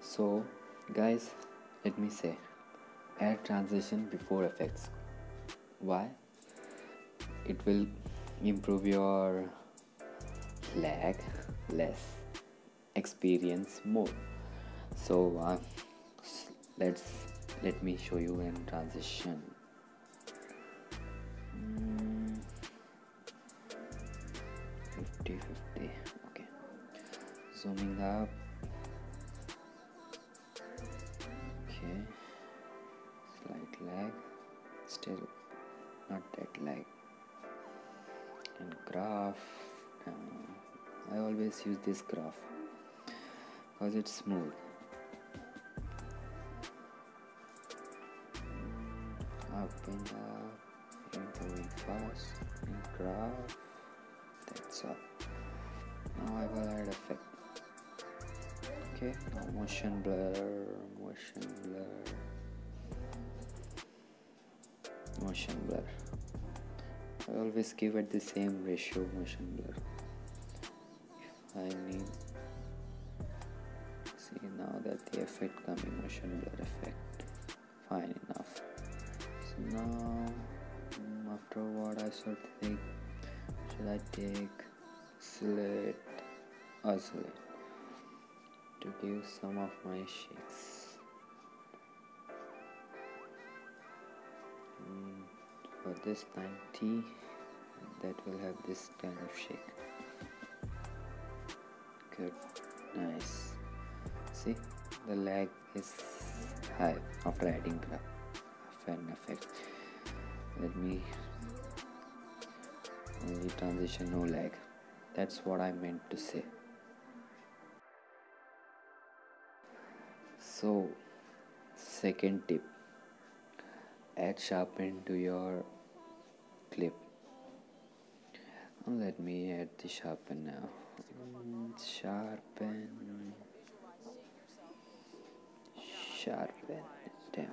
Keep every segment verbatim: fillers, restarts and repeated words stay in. So guys, let me say, add transition before effects. Why? It will improve your lag less, experience more. So uh, let's let me show you in transition. Fifty fifty. Okay, zooming up. Okay, slight lag, still not that lag. And graph, uh, I always use this graph because it's smooth. Up and up, improving fast. And graph, that's all. Now I will add effect. Okay, now motion blur, motion blur, motion blur. I always give it the same ratio, motion blur. If I need, see now that the effect coming, motion blur effect, fine enough. So now after what I should think, should I take slate or slate to give some of my shakes? Mm. For this ninety, that will have this kind of shake. Good, nice. See, the lag is high after adding an effect. Let me only transition, no lag. That's what I meant to say. So, second tip. Add sharpen to your clip. Let me add the sharpen now. Sharpen. Sharpen. Damn.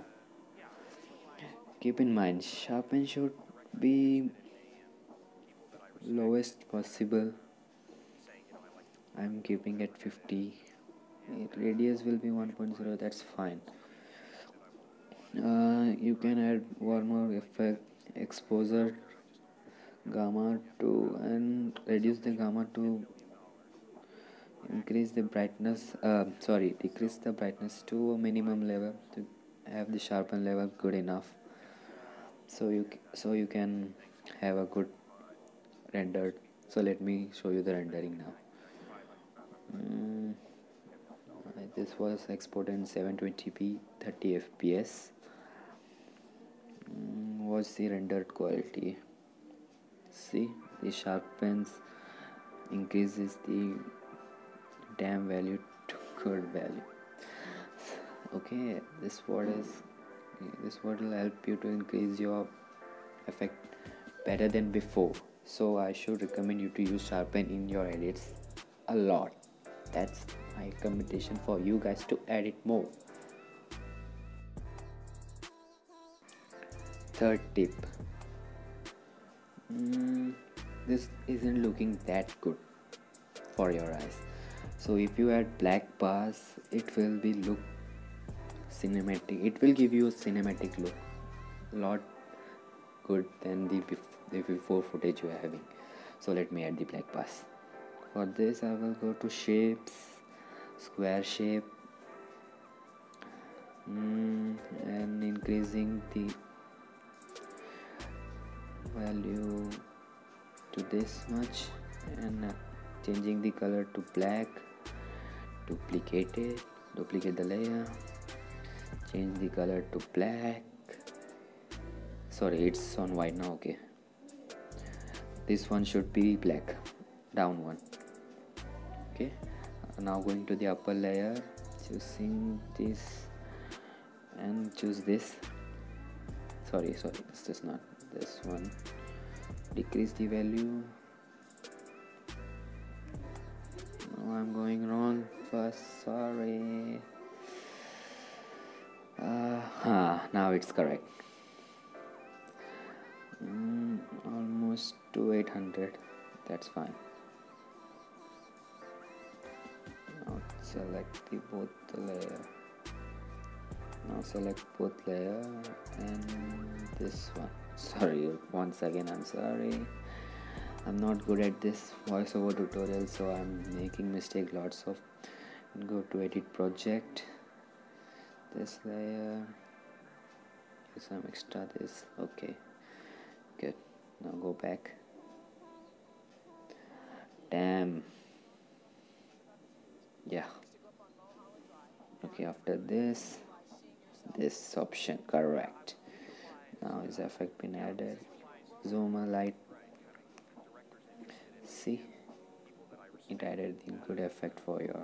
Keep in mind, sharpen should be lowest possible. I'm keeping at fifty. Radius will be one point zero. That's fine. Uh, you can add one more effect, exposure gamma to, and reduce the gamma to increase the brightness, uh, sorry decrease the brightness to a minimum level to have the sharpen level good enough, so you so you can have a good rendered. So let me show you the rendering now. Mm, this was exported in seven twenty p thirty F P S. What's the rendered quality? See, the sharpens increases the damn value to good value. Okay, this word is this word will help you to increase your effect better than before. So I should recommend you to use sharpen in your edits a lot. That's my recommendation for you guys, to edit more. Third tip. Mm, this isn't looking that good for your eyes. So if you add black bars, it will be look cinematic. It will give you a cinematic look, a lot good than the before footage you are having. So let me add the black bars. For this, I will go to shapes, square shape, mm, and increasing the value to this much, and changing the color to black. Duplicate it, duplicate the layer, change the color to black. Sorry, it's on white now. Okay, this one should be black, down one. Okay, now going to the upper layer, choosing this and choose this. Sorry, sorry, this is not this one. Decrease the value. No, I'm going wrong first. Sorry. Uh, huh, now it's correct. Mm, almost to eight hundred. That's fine. select the both layer. Now select both layer and this one. Sorry, once again I'm sorry, I'm not good at this voiceover tutorial, so I'm making mistake lots of. Go to edit project, this layer, some extra this. Okay, good. Now go back. Damn. Yeah. Okay, after this, this option, correct. Now is effect been added. Zoom a light. See, it added the good effect for your.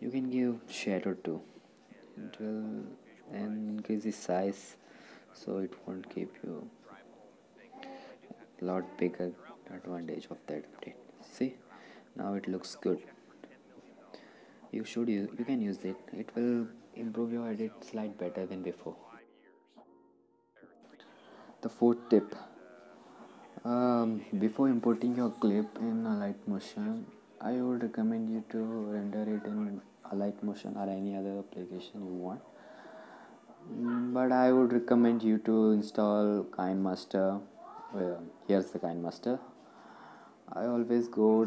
You can give shadow too. It will increase the size, so it won't give you a lot bigger advantage of that update. See, now it looks good. You should use, you can use it. It will improve your edit slide better than before. The fourth tip. Um, before importing your clip in Alight Motion, I would recommend you to render it in Alight Motion or any other application you want. But I would recommend you to install KineMaster. Well, here's the KineMaster. I always go,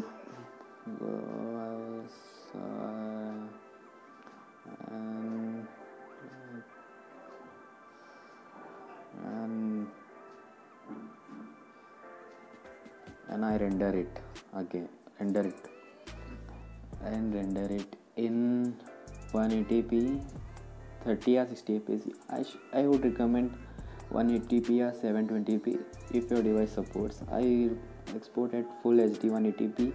go uh, um, um, and I render it again. Render it and render it in one eighty p. thirty or sixty F P S. I, I would recommend one eighty p or seven twenty p if your device supports. I export at full H D one eighty p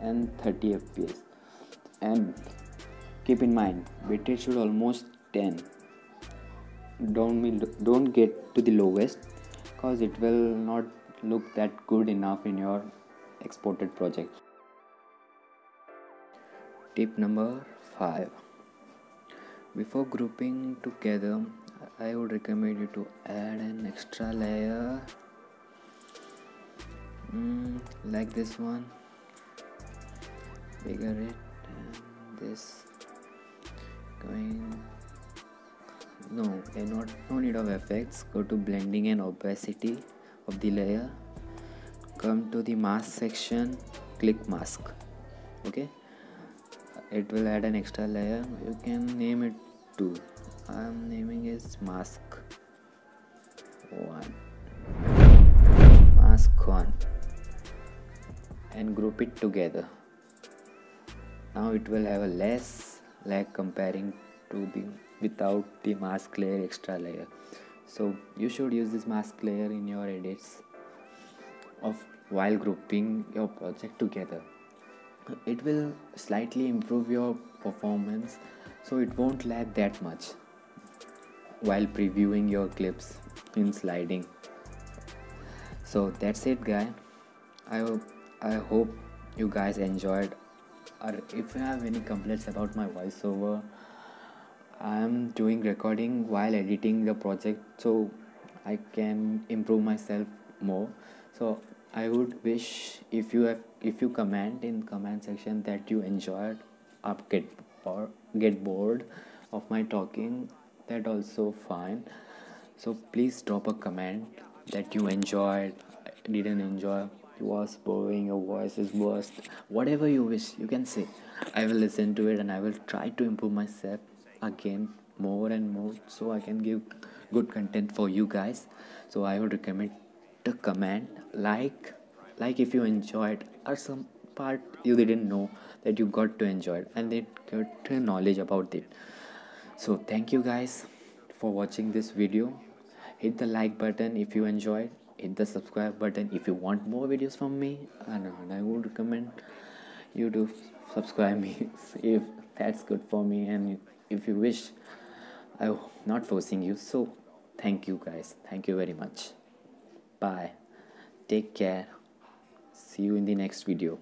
and thirty F P S. And keep in mind, bitrate should almost ten. Don't mean don't get to the lowest, cause it will not look that good enough in your exported project. Tip number five. Before grouping together, I would recommend you to add an extra layer mm, like this one, bigger it, and this going, no, not, no need of effects. Go to blending and opacity of the layer, come to the mask section, click mask, okay, it will add an extra layer. You can name it two. I am naming is mask one, mask one, and group it together. Now it will have a less lag comparing to the without the mask layer, extra layer. So you should use this mask layer in your edits of while grouping your project together. It will slightly improve your performance, so it won't lag that much while previewing your clips in sliding. So that's it, guys. I hope, I hope you guys enjoyed, or if you have any complaints about my voiceover, I am doing recording while editing the project, so I can improve myself more. So I would wish if you have if you comment in comment section that you enjoyed or get or get bored of my talking, that also fine. So please drop a comment that you enjoyed, didn't enjoy, it was boring, your voice is worst, whatever you wish you can say. I will listen to it and I will try to improve myself again more and more, so I can give good content for you guys. So I would recommend to comment, like like if you enjoyed or some part you didn't know that you got to enjoy it and then get knowledge about it. So thank you guys for watching this video. Hit the like button if you enjoyed, hit the subscribe button if you want more videos from me, and I would recommend you to subscribe me if that's good for me, and if you wish, I'm not forcing you. So thank you guys, thank you very much. Bye. Take care. See you in the next video.